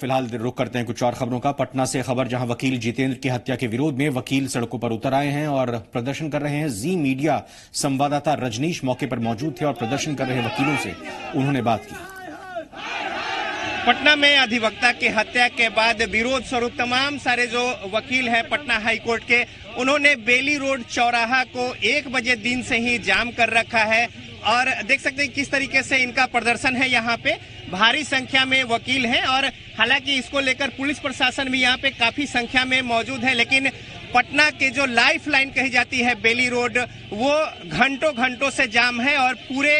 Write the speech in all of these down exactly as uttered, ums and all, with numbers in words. फिलहाल रुक करते हैं कुछ और खबरों का। पटना से खबर, जहां वकील जितेंद्र की हत्या के विरोध में वकील सड़कों पर उतर आए हैं और प्रदर्शन कर रहे हैं। जी मीडिया संवाददाता रजनीश मौके पर मौजूद थे और प्रदर्शन कर रहे वकीलों से उन्होंने बात की। पटना में अधिवक्ता की हत्या के बाद विरोध स्वरूप तमाम सारे जो वकील हैं पटना हाईकोर्ट के, उन्होंने बेली रोड चौराहा को एक बजे दिन से ही जाम कर रखा है और देख सकते हैं किस तरीके से इनका प्रदर्शन है। यहाँ पे भारी संख्या में वकील हैं और हालांकि इसको लेकर पुलिस प्रशासन भी यहाँ पे काफी संख्या में मौजूद है, लेकिन पटना के जो लाइफ लाइन कही जाती है बेली रोड, वो घंटों घंटों से जाम है और पूरे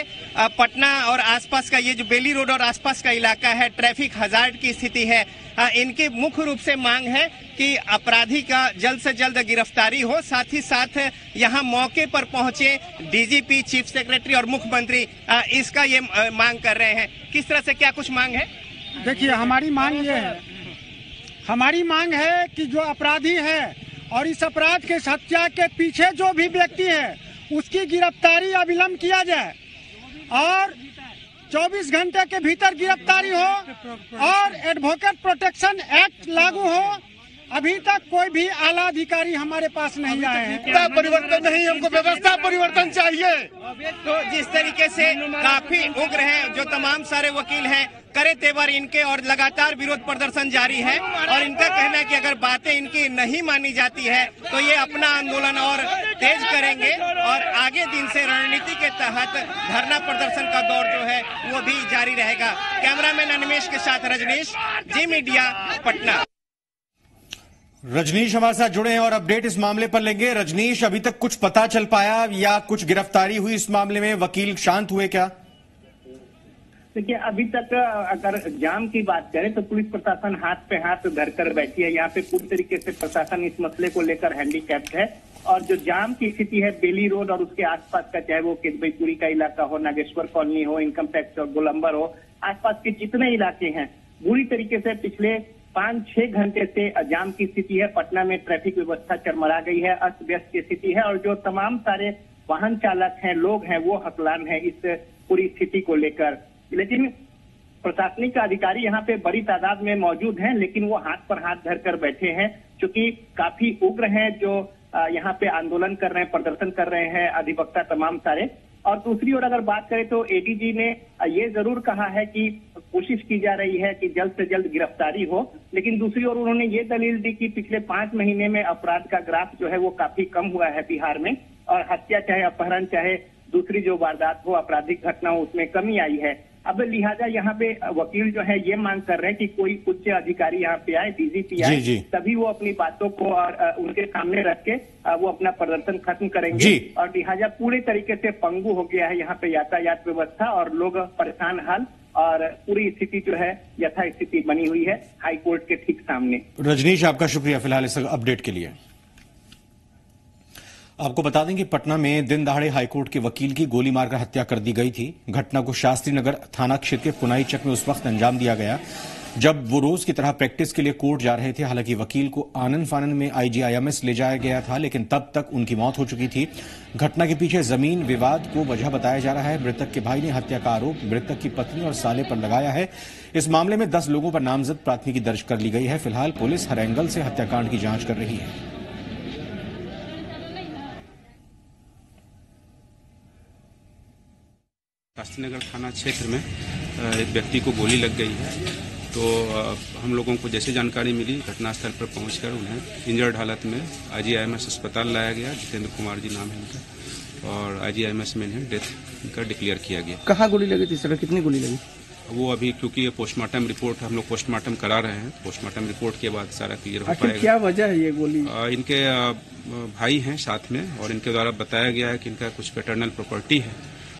पटना और आसपास का ये जो बेली रोड और आसपास का इलाका है ट्रैफिक हजार्ड की स्थिति है। इनकी मुख्य रूप से मांग है कि अपराधी का जल्द से जल्द गिरफ्तारी हो, साथ ही साथ यहाँ मौके पर पहुंचे डीजीपी, चीफ सेक्रेटरी और मुख्यमंत्री, इसका ये मांग कर रहे हैं। किस तरह से क्या कुछ मांग है? देखिए, हमारी मांग ये है, हमारी मांग है कि जो अपराधी है और इस अपराध के हत्या के पीछे जो भी व्यक्ति है उसकी गिरफ्तारी अविलंब किया जाए और चौबीस घंटे के भीतर गिरफ्तारी हो और एडवोकेट प्रोटेक्शन एक्ट लागू हो। अभी तक कोई भी आला अधिकारी हमारे पास नहीं आए हैं। परिवर्तन नहीं, हमको व्यवस्था परिवर्तन चाहिए। तो जिस तरीके से काफी उग्र हैं जो तमाम सारे वकील हैं, करे तेवर इनके और लगातार विरोध प्रदर्शन जारी है और इनका कहना है कि अगर बातें इनकी नहीं मानी जाती है तो ये अपना आंदोलन और तेज करेंगे और आगे दिन से रणनीति के तहत धरना प्रदर्शन का दौर जो है वो भी जारी रहेगा। कैमरामैन अनिमेश के साथ रजनीश, जी मीडिया, पटना। रजनीश हमारे साथ जुड़े हैं और अपडेट इस मामले पर लेंगे। रजनीश, अभी तक कुछ पता चल पाया या कुछ गिरफ्तारी हुई इस मामले में? वकील शांत हुए क्या? देखिए, अभी तक अगर जाम की बात करें तो पुलिस प्रशासन हाथ पे हाथ धर कर बैठी है। यहाँ पे पूरी तरीके से प्रशासन इस मसले को लेकर हैंडीकैप्ड है और जो जाम की स्थिति है बेली रोड और उसके आसपास का, चाहे वो केशवपुरी का इलाका हो, नागेश्वर कॉलोनी हो, इनकम टैक्स और गोलंबर हो, आसपास के जितने इलाके हैं पूरी तरीके से पिछले पांच छह घंटे से जाम की स्थिति है। पटना में ट्रैफिक व्यवस्था चरमरा गई है, अस्त व्यस्त की स्थिति है और जो तमाम सारे वाहन चालक हैं, लोग हैं, वो हकलान हैं इस पूरी स्थिति को लेकर। लेकिन प्रशासनिक अधिकारी यहाँ पे बड़ी तादाद में मौजूद हैं, लेकिन वो हाथ पर हाथ धर कर बैठे हैं क्योंकि काफी उग्र हैं जो यहाँ पे आंदोलन कर रहे हैं, प्रदर्शन कर रहे हैं अधिवक्ता तमाम सारे। और दूसरी ओर अगर बात करें तो एटीजी ने ये जरूर कहा है कि कोशिश की जा रही है कि जल्द से जल्द गिरफ्तारी हो, लेकिन दूसरी ओर उन्होंने ये दलील दी कि पिछले पांच महीने में अपराध का ग्राफ जो है वो काफी कम हुआ है बिहार में और हत्या चाहे अपहरण चाहे दूसरी जो वारदात हो, आपराधिक घटना हो, उसमें कमी आई है। अब लिहाजा यहाँ पे वकील जो है ये मांग कर रहे हैं कि कोई उच्च अधिकारी यहाँ पे आए, डीजीपी आए, तभी वो अपनी बातों को और उनके सामने रख के वो अपना प्रदर्शन खत्म करेंगे। और लिहाजा पूरे तरीके से पंगु हो गया है यहाँ पे यातायात व्यवस्था और लोग परेशान हाल और पूरी स्थिति जो है यथा स्थिति बनी हुई है हाईकोर्ट के ठीक सामने। रजनीश, आपका शुक्रिया फिलहाल इस अपडेट के लिए। आपको बता दें कि पटना में दिन दहाड़े हाईकोर्ट के वकील की गोली मारकर हत्या कर दी गई थी। घटना को शास्त्री नगर थाना क्षेत्र के पुनाईचक में उस वक्त अंजाम दिया गया जब वो रोज की तरह प्रैक्टिस के लिए कोर्ट जा रहे थे। हालांकि वकील को आनन फानन में आई जी आई एम एस ले जाया गया था, लेकिन तब तक उनकी मौत हो चुकी थी। घटना के पीछे जमीन विवाद को वजह बताया जा रहा है। मृतक के भाई ने हत्या का आरोप मृतक की पत्नी और साले पर लगाया है। इस मामले में दस लोगों पर नामजद प्राथमिकी दर्ज कर ली गई है। फिलहाल पुलिस हर एंगल से हत्याकांड की जांच कर रही है। शास्त्री नगर थाना क्षेत्र में एक व्यक्ति को गोली लग गई है, तो हम लोगों को जैसे जानकारी मिली घटनास्थल पर पहुंचकर उन्हें इंजर्ड हालत में आई जी आई एम एस अस्पताल लाया गया। जितेंद्र कुमार जी नाम है इनका, और आई जी आई एम एस में इन्हें डेथ इनका डिक्लेयर किया गया। कहाँ गोली लगी थी सर, कितनी गोली लगी? वो अभी क्योंकि ये पोस्टमार्टम रिपोर्ट, हम लोग पोस्टमार्टम करा रहे हैं, पोस्टमार्टम रिपोर्ट के बाद सारा क्लियर हो पाएगा। क्या वजह है ये गोली? इनके भाई हैं साथ में और इनके द्वारा बताया गया है कि इनका कुछ पैटर्नल प्रॉपर्टी है